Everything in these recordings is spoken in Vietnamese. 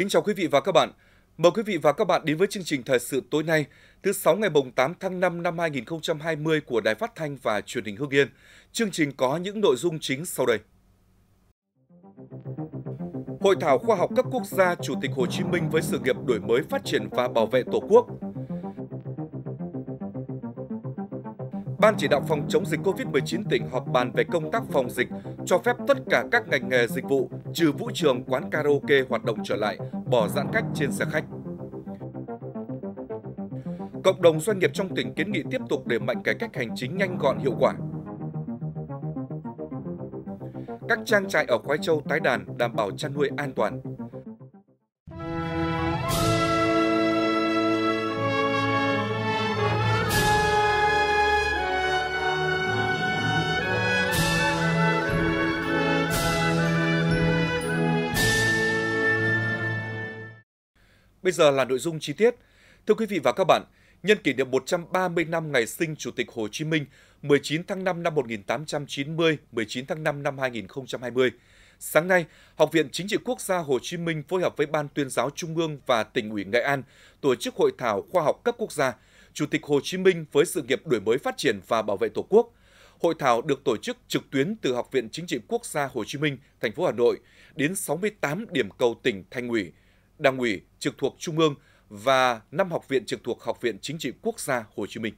Kính chào quý vị và các bạn. Mời quý vị và các bạn đến với chương trình thời sự tối nay, thứ 6 ngày 8 tháng 5 năm 2020 của Đài Phát Thanh và Truyền hình Hưng Yên. Chương trình có những nội dung chính sau đây. Hội thảo khoa học cấp quốc gia Chủ tịch Hồ Chí Minh với sự nghiệp đổi mới, phát triển và bảo vệ Tổ quốc. Ban chỉ đạo phòng chống dịch Covid-19 tỉnh họp bàn về công tác phòng dịch, cho phép tất cả các ngành nghề dịch vụ, trừ vũ trường, quán karaoke hoạt động trở lại, bỏ giãn cách trên xe khách. Cộng đồng doanh nghiệp trong tỉnh kiến nghị tiếp tục đẩy mạnh cải cách hành chính nhanh gọn hiệu quả. Các trang trại ở Khoái Châu tái đàn đảm bảo chăn nuôi an toàn. Bây giờ là nội dung chi tiết. Thưa quý vị và các bạn, nhân kỷ niệm 130 năm ngày sinh Chủ tịch Hồ Chí Minh, 19 tháng 5 năm 1890, 19 tháng 5 năm 2020. Sáng nay, Học viện Chính trị Quốc gia Hồ Chí Minh phối hợp với Ban Tuyên giáo Trung ương và Tỉnh ủy Nghệ An tổ chức hội thảo khoa học cấp quốc gia, Chủ tịch Hồ Chí Minh với sự nghiệp đổi mới, phát triển và bảo vệ Tổ quốc. Hội thảo được tổ chức trực tuyến từ Học viện Chính trị Quốc gia Hồ Chí Minh, thành phố Hà Nội đến 68 điểm cầu tỉnh, thành ủy, Đảng ủy trực thuộc Trung ương và 5 học viện trực thuộc Học viện Chính trị Quốc gia Hồ Chí Minh.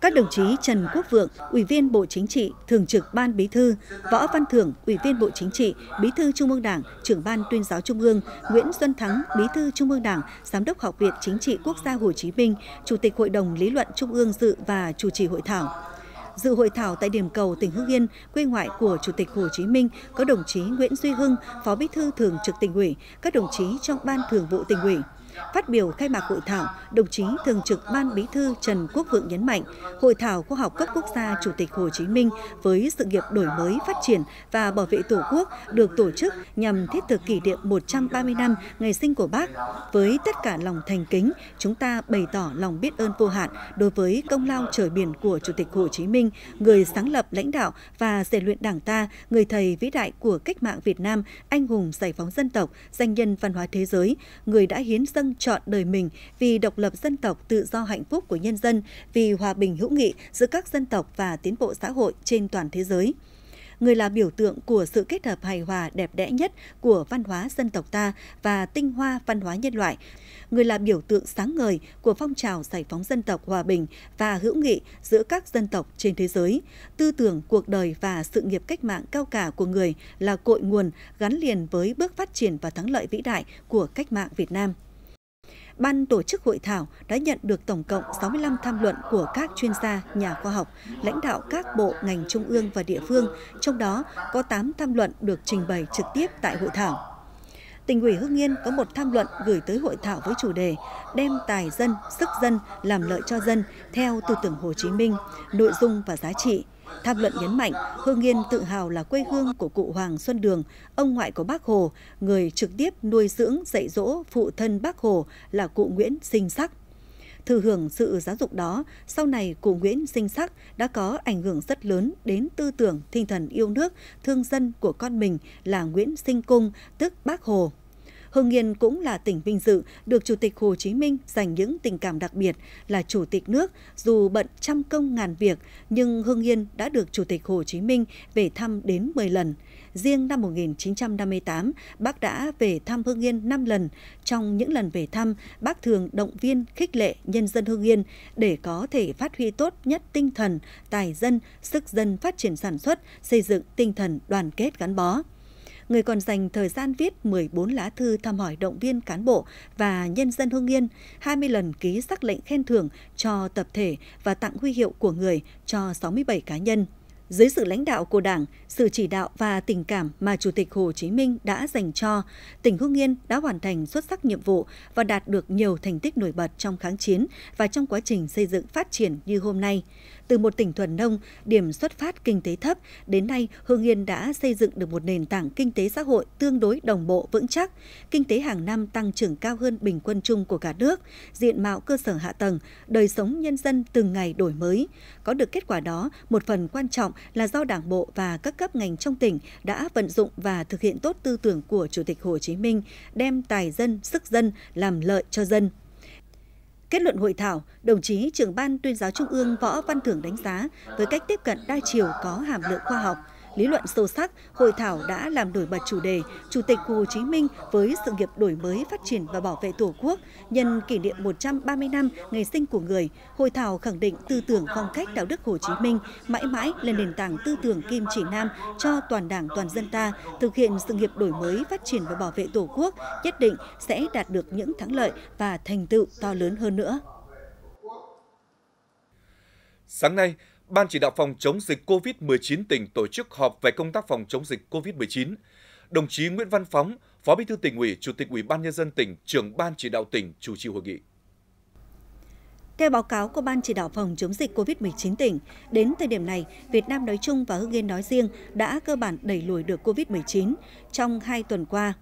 Các đồng chí Trần Quốc Vượng, Ủy viên Bộ Chính trị, Thường trực Ban Bí thư, Võ Văn Thưởng, Ủy viên Bộ Chính trị, Bí thư Trung ương Đảng, Trưởng Ban Tuyên giáo Trung ương, Nguyễn Xuân Thắng, Bí thư Trung ương Đảng, Giám đốc Học viện Chính trị Quốc gia Hồ Chí Minh, Chủ tịch Hội đồng Lý luận Trung ương dự và chủ trì hội thảo. Dự hội thảo tại điểm cầu tỉnh Hưng Yên, quê ngoại của Chủ tịch Hồ Chí Minh, có đồng chí Nguyễn Duy Hưng, Phó Bí thư Thường trực Tỉnh ủy, các đồng chí trong Ban Thường vụ Tỉnh ủy. Phát biểu khai mạc hội thảo, đồng chí Thường trực Ban Bí thư Trần Quốc Vượng nhấn mạnh, hội thảo khoa học cấp quốc gia Chủ tịch Hồ Chí Minh với sự nghiệp đổi mới, phát triển và bảo vệ Tổ quốc được tổ chức nhằm thiết thực kỷ niệm 130 năm ngày sinh của Bác. Với tất cả lòng thành kính, chúng ta bày tỏ lòng biết ơn vô hạn đối với công lao trời biển của Chủ tịch Hồ Chí Minh, người sáng lập, lãnh đạo và rèn luyện Đảng ta, người thầy vĩ đại của cách mạng Việt Nam, anh hùng giải phóng dân tộc, danh nhân văn hóa thế giới, người đã hiến dâng chọn đời mình vì độc lập dân tộc, tự do hạnh phúc của nhân dân, vì hòa bình hữu nghị giữa các dân tộc và tiến bộ xã hội trên toàn thế giới. Người là biểu tượng của sự kết hợp hài hòa đẹp đẽ nhất của văn hóa dân tộc ta và tinh hoa văn hóa nhân loại. Người là biểu tượng sáng ngời của phong trào giải phóng dân tộc, hòa bình và hữu nghị giữa các dân tộc trên thế giới. Tư tưởng, cuộc đời và sự nghiệp cách mạng cao cả của người là cội nguồn gắn liền với bước phát triển và thắng lợi vĩ đại của cách mạng Việt Nam. Ban tổ chức hội thảo đã nhận được tổng cộng 65 tham luận của các chuyên gia, nhà khoa học, lãnh đạo các bộ, ngành trung ương và địa phương, trong đó có 8 tham luận được trình bày trực tiếp tại hội thảo. Tỉnh ủy Hưng Yên có một tham luận gửi tới hội thảo với chủ đề đem tài dân, sức dân, làm lợi cho dân theo tư tưởng Hồ Chí Minh, nội dung và giá trị. Tham luận nhấn mạnh, Hưng Yên tự hào là quê hương của cụ Hoàng Xuân Đường, ông ngoại của Bác Hồ, người trực tiếp nuôi dưỡng, dạy dỗ phụ thân Bác Hồ là cụ Nguyễn Sinh Sắc. Thừa hưởng sự giáo dục đó, sau này cụ Nguyễn Sinh Sắc đã có ảnh hưởng rất lớn đến tư tưởng, tinh thần yêu nước, thương dân của con mình là Nguyễn Sinh Cung, tức Bác Hồ. Hưng Yên cũng là tỉnh vinh dự được Chủ tịch Hồ Chí Minh dành những tình cảm đặc biệt, là Chủ tịch nước dù bận trăm công ngàn việc nhưng Hưng Yên đã được Chủ tịch Hồ Chí Minh về thăm đến 10 lần. Riêng năm 1958, Bác đã về thăm Hưng Yên 5 lần. Trong những lần về thăm, Bác thường động viên, khích lệ nhân dân Hưng Yên để có thể phát huy tốt nhất tinh thần tài dân, sức dân, phát triển sản xuất, xây dựng tinh thần đoàn kết gắn bó. Người còn dành thời gian viết 14 lá thư thăm hỏi động viên cán bộ và nhân dân Hưng Yên, 20 lần ký sắc lệnh khen thưởng cho tập thể và tặng huy hiệu của người cho 67 cá nhân. Dưới sự lãnh đạo của Đảng, sự chỉ đạo và tình cảm mà Chủ tịch Hồ Chí Minh đã dành cho, tỉnh Hưng Yên đã hoàn thành xuất sắc nhiệm vụ và đạt được nhiều thành tích nổi bật trong kháng chiến và trong quá trình xây dựng phát triển như hôm nay. Từ một tỉnh thuần nông, điểm xuất phát kinh tế thấp, đến nay Hưng Yên đã xây dựng được một nền tảng kinh tế xã hội tương đối đồng bộ vững chắc. Kinh tế hàng năm tăng trưởng cao hơn bình quân chung của cả nước, diện mạo cơ sở hạ tầng, đời sống nhân dân từng ngày đổi mới. Có được kết quả đó, một phần quan trọng là do Đảng bộ và các cấp ngành trong tỉnh đã vận dụng và thực hiện tốt tư tưởng của Chủ tịch Hồ Chí Minh, đem tài dân, sức dân, làm lợi cho dân. Kết luận hội thảo, đồng chí Trưởng ban Tuyên giáo Trung ương Võ Văn Thưởng đánh giá với cách tiếp cận đa chiều có hàm lượng khoa học, lý luận sâu sắc, hội thảo đã làm nổi bật chủ đề Chủ tịch Hồ Chí Minh với sự nghiệp đổi mới, phát triển và bảo vệ Tổ quốc nhân kỷ niệm 130 năm ngày sinh của người. Hội thảo khẳng định tư tưởng, phong cách, đạo đức Hồ Chí Minh mãi mãi là nền tảng tư tưởng kim chỉ nam cho toàn Đảng, toàn dân ta thực hiện sự nghiệp đổi mới, phát triển và bảo vệ Tổ quốc, nhất định sẽ đạt được những thắng lợi và thành tựu to lớn hơn nữa. Sáng nay, Ban chỉ đạo phòng chống dịch COVID-19 tỉnh tổ chức họp về công tác phòng chống dịch COVID-19. Đồng chí Nguyễn Văn Phóng, Phó Bí thư Tỉnh ủy, Chủ tịch Ủy ban nhân dân tỉnh, Trưởng Ban chỉ đạo tỉnh chủ trì hội nghị. Theo báo cáo của Ban chỉ đạo phòng chống dịch COVID-19 tỉnh, đến thời điểm này, Việt Nam nói chung và Hưng Yên nói riêng đã cơ bản đẩy lùi được COVID-19 trong 2 tuần qua.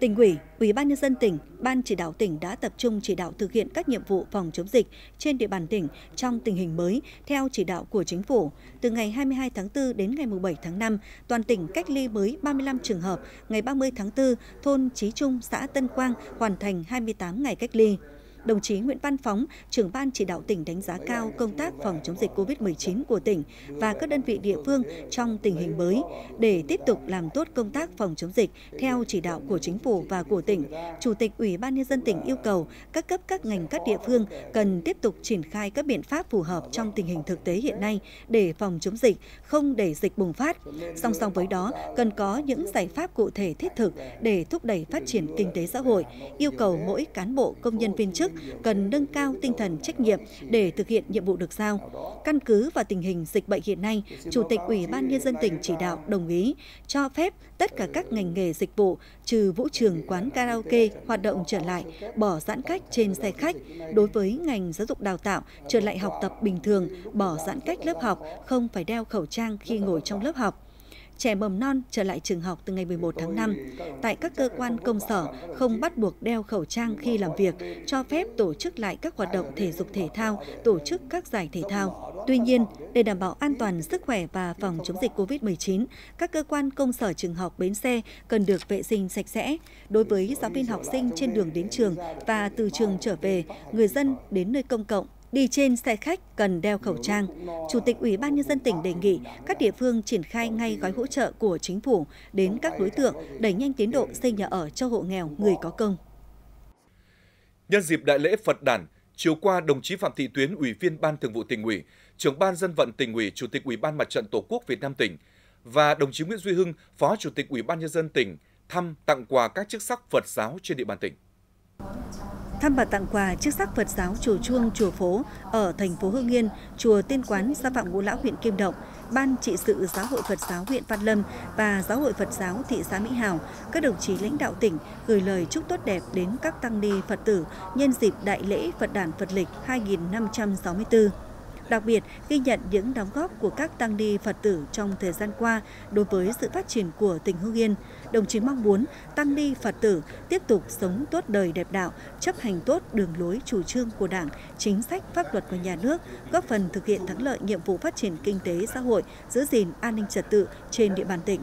Tỉnh ủy, Ủy ban nhân dân tỉnh, Ban chỉ đạo tỉnh đã tập trung chỉ đạo thực hiện các nhiệm vụ phòng chống dịch trên địa bàn tỉnh trong tình hình mới theo chỉ đạo của Chính phủ. Từ ngày 22 tháng 4 đến ngày 7 tháng 5, toàn tỉnh cách ly mới 35 trường hợp. Ngày 30 tháng 4, thôn Chí Trung, xã Tân Quang hoàn thành 28 ngày cách ly. Đồng chí Nguyễn Văn Phóng, Trưởng Ban chỉ đạo tỉnh đánh giá cao công tác phòng chống dịch COVID-19 của tỉnh và các đơn vị địa phương trong tình hình mới. Để tiếp tục làm tốt công tác phòng chống dịch theo chỉ đạo của Chính phủ và của tỉnh, Chủ tịch Ủy ban nhân dân tỉnh yêu cầu các cấp, các ngành, các địa phương cần tiếp tục triển khai các biện pháp phù hợp trong tình hình thực tế hiện nay để phòng chống dịch, không để dịch bùng phát. Song song với đó, cần có những giải pháp cụ thể thiết thực để thúc đẩy phát triển kinh tế xã hội, yêu cầu mỗi cán bộ, công nhân, viên chức cần nâng cao tinh thần trách nhiệm để thực hiện nhiệm vụ được giao. Căn cứ vào tình hình dịch bệnh hiện nay, Chủ tịch Ủy ban nhân dân tỉnh chỉ đạo đồng ý cho phép tất cả các ngành nghề dịch vụ trừ vũ trường, quán karaoke hoạt động trở lại, bỏ giãn cách trên xe khách. Đối với ngành giáo dục đào tạo, trở lại học tập bình thường, bỏ giãn cách lớp học, không phải đeo khẩu trang khi ngồi trong lớp học. Trẻ mầm non trở lại trường học từ ngày 11 tháng 5. Tại các cơ quan công sở, không bắt buộc đeo khẩu trang khi làm việc, cho phép tổ chức lại các hoạt động thể dục thể thao, tổ chức các giải thể thao. Tuy nhiên, để đảm bảo an toàn sức khỏe và phòng chống dịch COVID-19, các cơ quan công sở, trường học, bến xe cần được vệ sinh sạch sẽ. Đối với giáo viên, học sinh trên đường đến trường và từ trường trở về, người dân đến nơi công cộng, đi trên xe khách cần đeo khẩu trang. Chủ tịch Ủy ban nhân dân tỉnh đề nghị các địa phương triển khai ngay gói hỗ trợ của Chính phủ đến các đối tượng, đẩy nhanh tiến độ xây nhà ở cho hộ nghèo, người có công. Nhân dịp đại lễ Phật đản, chiều qua đồng chí Phạm Thị Tuyến, Ủy viên Ban Thường vụ Tỉnh ủy, Trưởng Ban Dân vận Tỉnh ủy, Chủ tịch Ủy ban Mặt trận Tổ quốc Việt Nam tỉnh và đồng chí Nguyễn Duy Hưng, Phó Chủ tịch Ủy ban nhân dân tỉnh thăm tặng quà các chức sắc Phật giáo trên địa bàn tỉnh. Thăm và tặng quà chức sắc Phật giáo chùa Chuông, chùa Phố ở thành phố Hưng Yên, chùa Tiên Quán, xã Phạm Ngũ Lão, huyện Kim Động, Ban trị sự Giáo hội Phật giáo huyện Văn Lâm và Giáo hội Phật giáo thị xã Mỹ Hào, các đồng chí lãnh đạo tỉnh gửi lời chúc tốt đẹp đến các tăng ni Phật tử nhân dịp đại lễ Phật đản Phật lịch 2564. Đặc biệt, ghi nhận những đóng góp của các tăng ni Phật tử trong thời gian qua đối với sự phát triển của tỉnh Hưng Yên, đồng chí mong muốn tăng ni Phật tử tiếp tục sống tốt đời đẹp đạo, chấp hành tốt đường lối chủ trương của Đảng, chính sách pháp luật của nhà nước, góp phần thực hiện thắng lợi nhiệm vụ phát triển kinh tế xã hội, giữ gìn an ninh trật tự trên địa bàn tỉnh.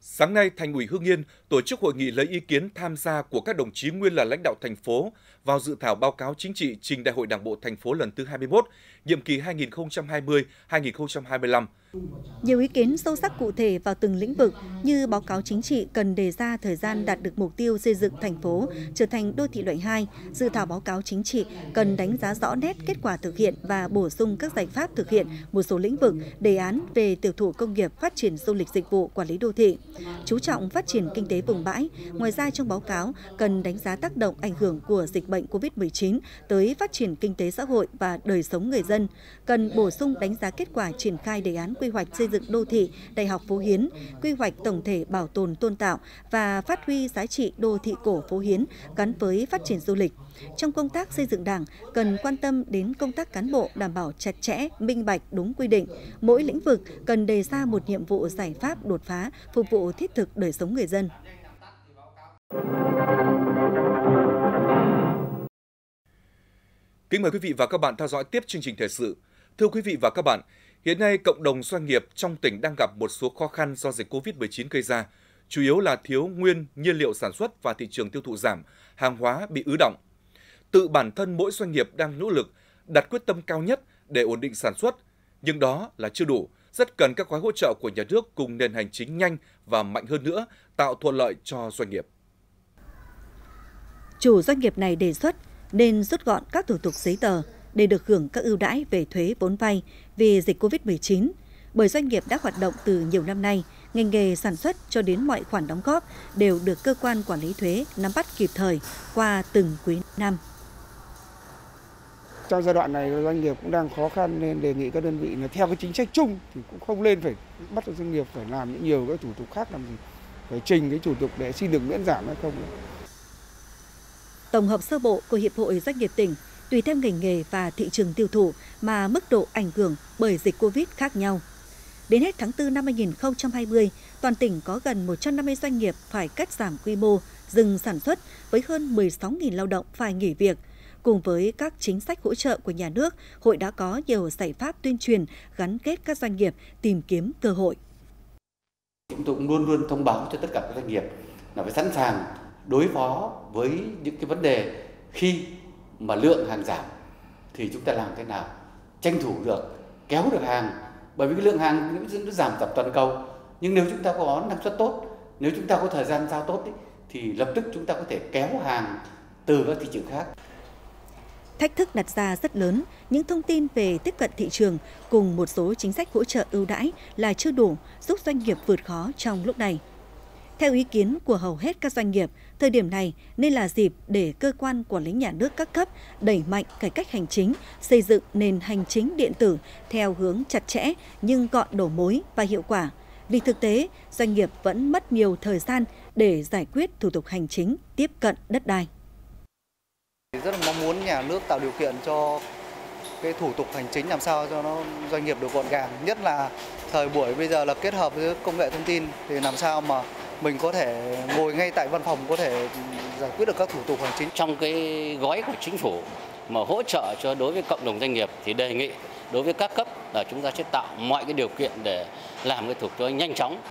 Sáng nay, Thành ủy Hưng Yên tổ chức hội nghị lấy ý kiến tham gia của các đồng chí nguyên là lãnh đạo thành phố vào dự thảo báo cáo chính trị trình Đại hội Đảng bộ thành phố lần thứ 21, nhiệm kỳ 2020-2025. Nhiều ý kiến sâu sắc cụ thể vào từng lĩnh vực như báo cáo chính trị cần đề ra thời gian đạt được mục tiêu xây dựng thành phố trở thành đô thị loại 2, dự thảo báo cáo chính trị cần đánh giá rõ nét kết quả thực hiện và bổ sung các giải pháp thực hiện một số lĩnh vực, đề án về tiểu thủ công nghiệp, phát triển du lịch dịch vụ, quản lý đô thị, chú trọng phát triển kinh tế vùng bãi. Ngoài ra, trong báo cáo cần đánh giá tác động ảnh hưởng của dịch bệnh COVID-19 tới phát triển kinh tế xã hội và đời sống người dân, cần bổ sung đánh giá kết quả triển khai đề án quy hoạch xây dựng đô thị Đại học Phố Hiến, quy hoạch tổng thể bảo tồn tôn tạo và phát huy giá trị đô thị cổ Phố Hiến gắn với phát triển du lịch. Trong công tác xây dựng Đảng, cần quan tâm đến công tác cán bộ đảm bảo chặt chẽ, minh bạch, đúng quy định. Mỗi lĩnh vực cần đề ra một nhiệm vụ giải pháp đột phá, phục vụ thiết thực đời sống người dân. Kính mời quý vị và các bạn theo dõi tiếp chương trình thời sự. Thưa quý vị và các bạn, hiện nay cộng đồng doanh nghiệp trong tỉnh đang gặp một số khó khăn do dịch Covid-19 gây ra, chủ yếu là thiếu nhiên liệu sản xuất và thị trường tiêu thụ giảm, hàng hóa bị ứ đọng. Tự bản thân mỗi doanh nghiệp đang nỗ lực đặt quyết tâm cao nhất để ổn định sản xuất, nhưng đó là chưa đủ, rất cần các gói hỗ trợ của nhà nước cùng nền hành chính nhanh và mạnh hơn nữa, tạo thuận lợi cho doanh nghiệp. Chủ doanh nghiệp này đề xuất nên rút gọn các thủ tục giấy tờ để được hưởng các ưu đãi về thuế vốn vay vì dịch Covid-19. Bởi doanh nghiệp đã hoạt động từ nhiều năm nay, ngành nghề sản xuất cho đến mọi khoản đóng góp đều được cơ quan quản lý thuế nắm bắt kịp thời qua từng quý năm. Trong giai đoạn này doanh nghiệp cũng đang khó khăn nên đề nghị các đơn vị là theo cái chính sách chung thì cũng không lên phải bắt doanh nghiệp phải làm những nhiều các thủ tục khác làm gì, phải trình cái thủ tục để xin được miễn giảm hay không. Tổng hợp sơ bộ của Hiệp hội Doanh nghiệp tỉnh, tùy theo ngành nghề và thị trường tiêu thụ mà mức độ ảnh hưởng bởi dịch Covid khác nhau. Đến hết tháng 4 năm 2020, toàn tỉnh có gần 150 doanh nghiệp phải cắt giảm quy mô, dừng sản xuất với hơn 16.000 lao động phải nghỉ việc. Cùng với các chính sách hỗ trợ của nhà nước, hội đã có nhiều giải pháp tuyên truyền gắn kết các doanh nghiệp tìm kiếm cơ hội. Chúng tôi cũng luôn thông báo cho tất cả các doanh nghiệp là phải sẵn sàng đối phó với những cái vấn đề khi mà lượng hàng giảm thì chúng ta làm thế nào tranh thủ được, kéo được hàng, bởi vì cái lượng hàng nó giảm toàn cầu, nhưng nếu chúng ta có năng suất tốt, nếu chúng ta có thời gian giao tốt thì lập tức chúng ta có thể kéo hàng từ các thị trường khác. Thách thức đặt ra rất lớn, những thông tin về tiếp cận thị trường cùng một số chính sách hỗ trợ ưu đãi là chưa đủ giúp doanh nghiệp vượt khó trong lúc này. Theo ý kiến của hầu hết các doanh nghiệp, thời điểm này nên là dịp để cơ quan quản lý nhà nước các cấp đẩy mạnh cải cách hành chính, xây dựng nền hành chính điện tử theo hướng chặt chẽ nhưng gọn đầu mối và hiệu quả. Vì thực tế, doanh nghiệp vẫn mất nhiều thời gian để giải quyết thủ tục hành chính, tiếp cận đất đai. Rất là mong muốn nhà nước tạo điều kiện cho cái thủ tục hành chính làm sao cho nó doanh nghiệp được gọn gàng, nhất là thời buổi bây giờ là kết hợp với công nghệ thông tin thì làm sao mà mình có thể ngồi ngay tại văn phòng có thể giải quyết được các thủ tục hành chính. Trong cái gói của chính phủ mà hỗ trợ cho đối với cộng đồng doanh nghiệp thì đề nghị đối với các cấp là chúng ta sẽ tạo mọi cái điều kiện để làm cái thủ tục nhanh chóng.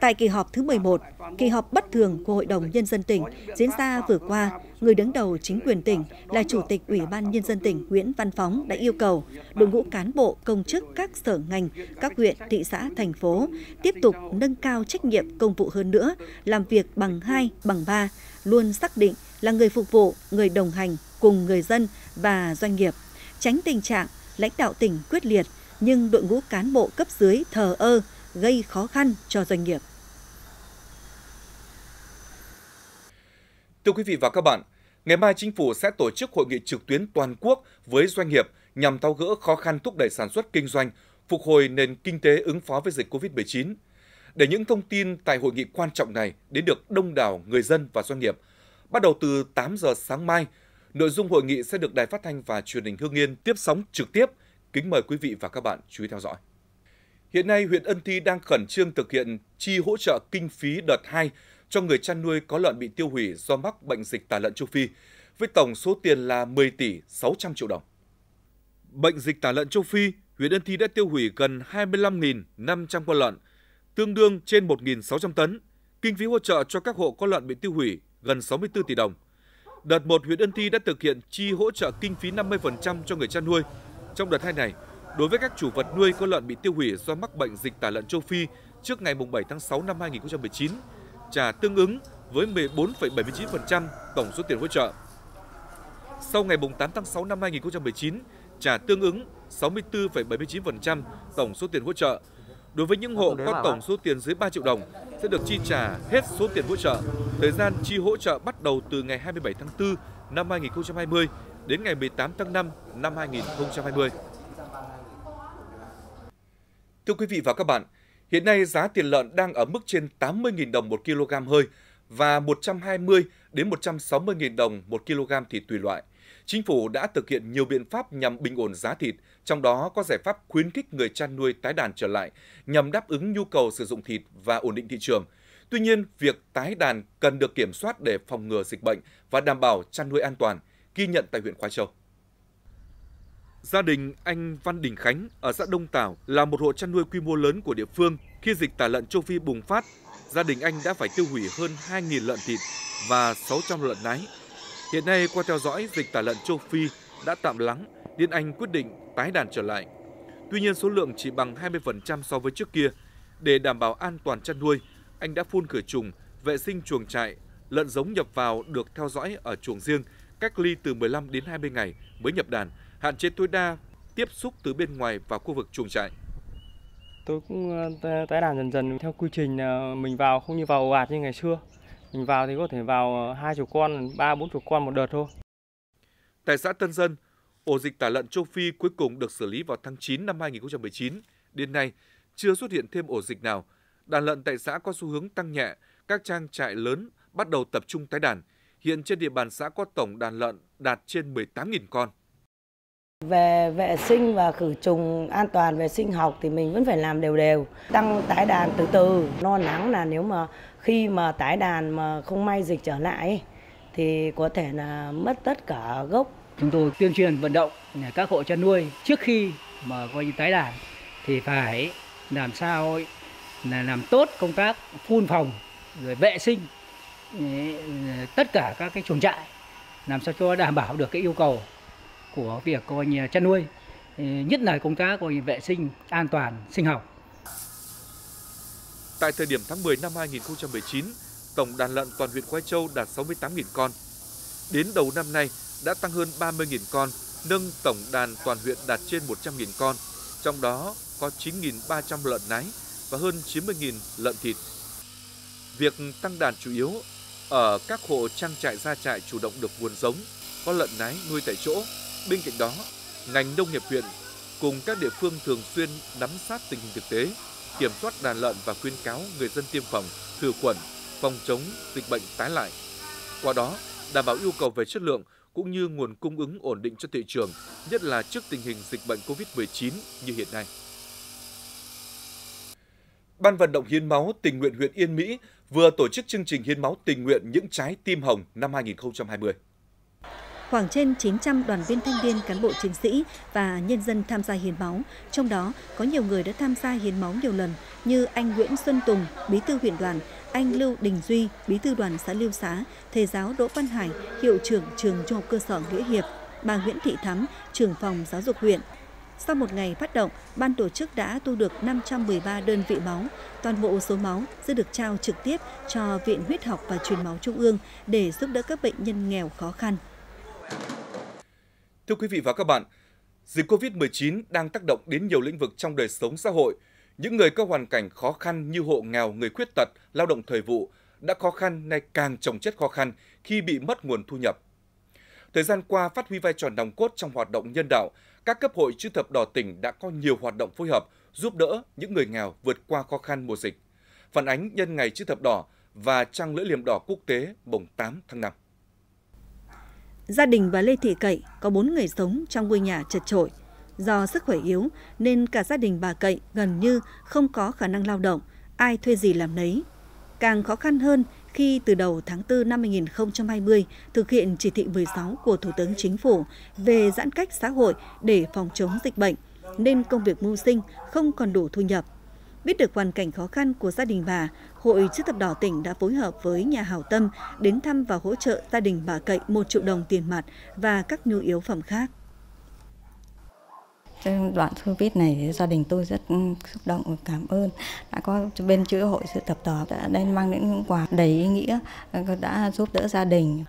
Tại kỳ họp thứ 11, kỳ họp bất thường của Hội đồng Nhân dân tỉnh diễn ra vừa qua, người đứng đầu chính quyền tỉnh là Chủ tịch Ủy ban Nhân dân tỉnh Nguyễn Văn Phóng đã yêu cầu đội ngũ cán bộ, công chức các sở ngành, các huyện, thị xã, thành phố tiếp tục nâng cao trách nhiệm công vụ hơn nữa, làm việc bằng 2, bằng 3, luôn xác định là người phục vụ, người đồng hành cùng người dân và doanh nghiệp, tránh tình trạng lãnh đạo tỉnh quyết liệt nhưng đội ngũ cán bộ cấp dưới thờ ơ, gây khó khăn cho doanh nghiệp. Thưa quý vị và các bạn, ngày mai Chính phủ sẽ tổ chức hội nghị trực tuyến toàn quốc với doanh nghiệp nhằm tháo gỡ khó khăn thúc đẩy sản xuất kinh doanh, phục hồi nền kinh tế ứng phó với dịch Covid-19. Để những thông tin tại hội nghị quan trọng này đến được đông đảo người dân và doanh nghiệp, bắt đầu từ 8 giờ sáng mai, nội dung hội nghị sẽ được Đài Phát thanh và Truyền hình Hưng Yên tiếp sóng trực tiếp. Kính mời quý vị và các bạn chú ý theo dõi. Hiện nay, huyện Ân Thi đang khẩn trương thực hiện chi hỗ trợ kinh phí đợt 2 cho người chăn nuôi có lợn bị tiêu hủy do mắc bệnh dịch tả lợn châu Phi, với tổng số tiền là 10 tỷ 600 triệu đồng. Bệnh dịch tả lợn châu Phi, huyện Ân Thi đã tiêu hủy gần 25.500 con lợn, tương đương trên 1.600 tấn. Kinh phí hỗ trợ cho các hộ có lợn bị tiêu hủy gần 64 tỷ đồng. Đợt 1, huyện Ân Thi đã thực hiện chi hỗ trợ kinh phí 50% cho người chăn nuôi. Trong đợt 2 này, đối với các chủ vật nuôi có lợn bị tiêu hủy do mắc bệnh dịch tả lợn châu Phi trước ngày 7 tháng 6 năm 2019, trả tương ứng với 14,79% tổng số tiền hỗ trợ. Sau ngày 8 tháng 6 năm 2019, trả tương ứng 64,79% tổng số tiền hỗ trợ. Đối với những hộ có tổng số tiền dưới 3 triệu đồng sẽ được chi trả hết số tiền hỗ trợ. Thời gian chi hỗ trợ bắt đầu từ ngày 27 tháng 4 năm 2020 đến ngày 18 tháng 5 năm 2020. Thưa quý vị và các bạn, hiện nay giá tiền lợn đang ở mức trên 80.000 đồng 1 kg hơi và 120 đến 160.000 đồng 1 kg thịt tùy loại. Chính phủ đã thực hiện nhiều biện pháp nhằm bình ổn giá thịt, trong đó có giải pháp khuyến khích người chăn nuôi tái đàn trở lại nhằm đáp ứng nhu cầu sử dụng thịt và ổn định thị trường. Tuy nhiên, việc tái đàn cần được kiểm soát để phòng ngừa dịch bệnh và đảm bảo chăn nuôi an toàn, ghi nhận tại huyện Khoái Châu. Gia đình anh Văn Đình Khánh ở xã Đông Tảo là một hộ chăn nuôi quy mô lớn của địa phương. Khi dịch tả lợn châu Phi bùng phát, gia đình anh đã phải tiêu hủy hơn 2.000 lợn thịt và 600 lợn nái. Hiện nay, qua theo dõi, dịch tả lợn châu Phi đã tạm lắng nên anh quyết định tái đàn trở lại. Tuy nhiên, số lượng chỉ bằng 20% so với trước kia. Để đảm bảo an toàn chăn nuôi, anh đã phun khử trùng, vệ sinh chuồng trại, lợn giống nhập vào được theo dõi ở chuồng riêng, cách ly từ 15 đến 20 ngày mới nhập đàn, hạn chế tối đa tiếp xúc từ bên ngoài vào khu vực chuồng trại. Tôi cũng tái đàn dần dần theo quy trình, mình vào không như vào ồ ạt như ngày xưa. Mình vào thì có thể vào 20 con, 3-40 con một đợt thôi. Tại xã Tân Dân, ổ dịch tả lợn châu Phi cuối cùng được xử lý vào tháng 9 năm 2019. Đến nay, chưa xuất hiện thêm ổ dịch nào. Đàn lợn tại xã có xu hướng tăng nhẹ, các trang trại lớn bắt đầu tập trung tái đàn. Hiện trên địa bàn xã có tổng đàn lợn đạt trên 18.000 con. Về vệ sinh và khử trùng an toàn về sinh học thì mình vẫn phải làm đều đều, tăng tái đàn từ từ. Lo lắng là nếu mà khi mà tái đàn mà không may dịch trở lại thì có thể là mất tất cả gốc. Chúng tôi tuyên truyền vận động các hộ chăn nuôi trước khi mà coi như tái đàn thì phải làm sao là làm tốt công tác phun phòng rồi vệ sinh tất cả các cái chuồng trại, làm sao cho đảm bảo được cái yêu cầu của việc coi như chăn nuôi, nhất là công tác coi như vệ sinh an toàn sinh học. Tại thời điểm tháng 10 năm 2019, tổng đàn lợn toàn huyện Khoái Châu đạt 68.000 con. Đến đầu năm nay đã tăng hơn 30.000 con, nâng tổng đàn toàn huyện đạt trên 100.000 con, trong đó có 9.300 lợn nái và hơn 90.000 lợn thịt. Việc tăng đàn chủ yếu ở các hộ trang trại gia trại chủ động được nguồn giống, có lợn nái nuôi tại chỗ. Bên cạnh đó, ngành nông nghiệp huyện cùng các địa phương thường xuyên nắm sát tình hình thực tế, kiểm soát đàn lợn và khuyến cáo người dân tiêm phòng, khử khuẩn, phòng chống dịch bệnh tái lại. Qua đó, đảm bảo yêu cầu về chất lượng cũng như nguồn cung ứng ổn định cho thị trường, nhất là trước tình hình dịch bệnh Covid-19 như hiện nay. Ban vận động hiến máu tình nguyện huyện Yên Mỹ vừa tổ chức chương trình hiến máu tình nguyện những trái tim hồng năm 2020. Khoảng trên 900 đoàn viên thanh niên, cán bộ chiến sĩ và nhân dân tham gia hiến máu. Trong đó, có nhiều người đã tham gia hiến máu nhiều lần như anh Nguyễn Xuân Tùng, bí thư huyện đoàn, anh Lưu Đình Duy, bí thư đoàn xã Liêu Xá, thầy giáo Đỗ Văn Hải, hiệu trưởng trường trung học cơ sở Nghĩa Hiệp, bà Nguyễn Thị Thắm, trưởng phòng giáo dục huyện. Sau một ngày phát động, ban tổ chức đã thu được 513 đơn vị máu. Toàn bộ số máu sẽ được trao trực tiếp cho Viện Huyết học và Truyền máu Trung ương để giúp đỡ các bệnh nhân nghèo khó khăn. Thưa quý vị và các bạn, dịch Covid-19 đang tác động đến nhiều lĩnh vực trong đời sống xã hội. Những người có hoàn cảnh khó khăn như hộ nghèo, người khuyết tật, lao động thời vụ đã khó khăn nay càng chồng chất khó khăn khi bị mất nguồn thu nhập. Thời gian qua, phát huy vai trò nòng cốt trong hoạt động nhân đạo, các cấp hội Chữ thập đỏ tỉnh đã có nhiều hoạt động phối hợp giúp đỡ những người nghèo vượt qua khó khăn mùa dịch. Phản ánh nhân ngày Chữ thập đỏ và trăng lưỡi liềm đỏ quốc tế mùng 8 tháng 5. Gia đình bà Lê Thị Cậy có 4 người sống trong ngôi nhà chật chội. Do sức khỏe yếu nên cả gia đình bà Cậy gần như không có khả năng lao động, ai thuê gì làm nấy. Càng khó khăn hơn khi từ đầu tháng 4 năm 2020 thực hiện chỉ thị 16 của Thủ tướng Chính phủ về giãn cách xã hội để phòng chống dịch bệnh, nên công việc mưu sinh không còn đủ thu nhập. Biết được hoàn cảnh khó khăn của gia đình bà, Hội Chữ thập đỏ tỉnh đã phối hợp với nhà hảo tâm đến thăm và hỗ trợ gia đình bà Cậy 1 triệu đồng tiền mặt và các nhu yếu phẩm khác. Trong đoạn Covid này, gia đình tôi rất xúc động và cảm ơn đã có bên chữ Hội Chữ thập đỏ đã đem mang đến những quà đầy ý nghĩa đã giúp đỡ gia đình.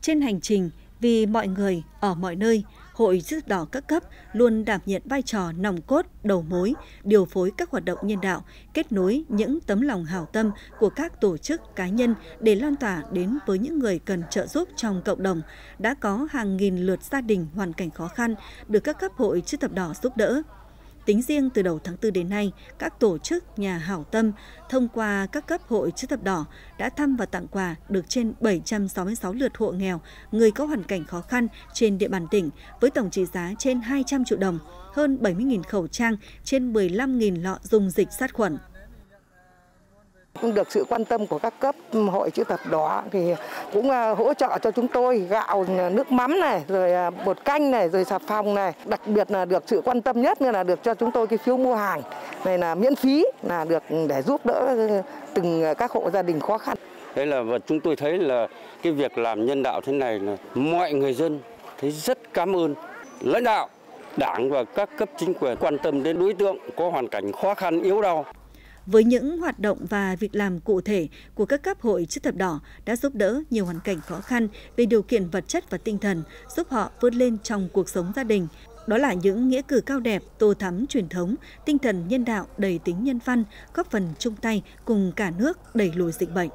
Trên hành trình vì mọi người ở mọi nơi, Hội Chữ thập đỏ các cấp luôn đảm nhận vai trò nòng cốt, đầu mối, điều phối các hoạt động nhân đạo, kết nối những tấm lòng hảo tâm của các tổ chức cá nhân để lan tỏa đến với những người cần trợ giúp trong cộng đồng. Đã có hàng nghìn lượt gia đình hoàn cảnh khó khăn được các cấp Hội Chữ thập đỏ giúp đỡ. Tính riêng từ đầu tháng 4 đến nay, các tổ chức nhà hảo tâm thông qua các cấp hội chữ thập đỏ đã thăm và tặng quà được trên 766 lượt hộ nghèo, người có hoàn cảnh khó khăn trên địa bàn tỉnh với tổng trị giá trên 200 triệu đồng, hơn 70.000 khẩu trang, trên 15.000 lọ dung dịch sát khuẩn. Cũng được sự quan tâm của các cấp hội chữ thập đỏ thì cũng hỗ trợ cho chúng tôi gạo, nước mắm này, rồi bột canh này, rồi xà phòng này. Đặc biệt là được sự quan tâm nhất là được cho chúng tôi cái phiếu mua hàng này là miễn phí, là được để giúp đỡ từng các hộ gia đình khó khăn. Đấy là chúng tôi thấy là cái việc làm nhân đạo thế này là mọi người dân thấy rất cảm ơn lãnh đạo, Đảng và các cấp chính quyền quan tâm đến đối tượng có hoàn cảnh khó khăn yếu đau. Với những hoạt động và việc làm cụ thể của các cấp hội chữ thập đỏ đã giúp đỡ nhiều hoàn cảnh khó khăn về điều kiện vật chất và tinh thần, giúp họ vươn lên trong cuộc sống gia đình. Đó là những nghĩa cử cao đẹp, tô thắm truyền thống, tinh thần nhân đạo đầy tính nhân văn, góp phần chung tay cùng cả nước đẩy lùi dịch bệnh.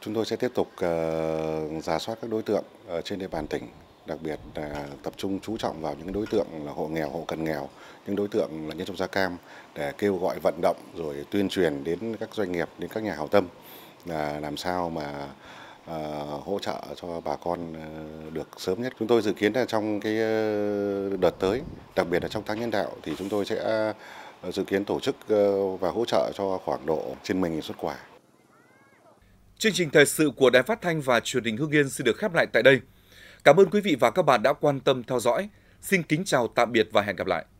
Chúng tôi sẽ tiếp tục rà soát các đối tượng trên địa bàn tỉnh, đặc biệt là tập trung chú trọng vào những đối tượng là hộ nghèo, hộ cận nghèo, những đối tượng là nhân trong da cam để kêu gọi vận động rồi tuyên truyền đến các doanh nghiệp, đến các nhà hảo tâm là làm sao mà hỗ trợ cho bà con được sớm nhất. Chúng tôi dự kiến là trong cái đợt tới, đặc biệt là trong tháng nhân đạo thì chúng tôi sẽ dự kiến tổ chức và hỗ trợ cho khoảng độ trên 10.000 xuất quà. Chương trình thời sự của Đài Phát thanh và Truyền hình Hưng Yên sẽ được khép lại tại đây. Cảm ơn quý vị và các bạn đã quan tâm theo dõi. Xin kính chào, tạm biệt và hẹn gặp lại.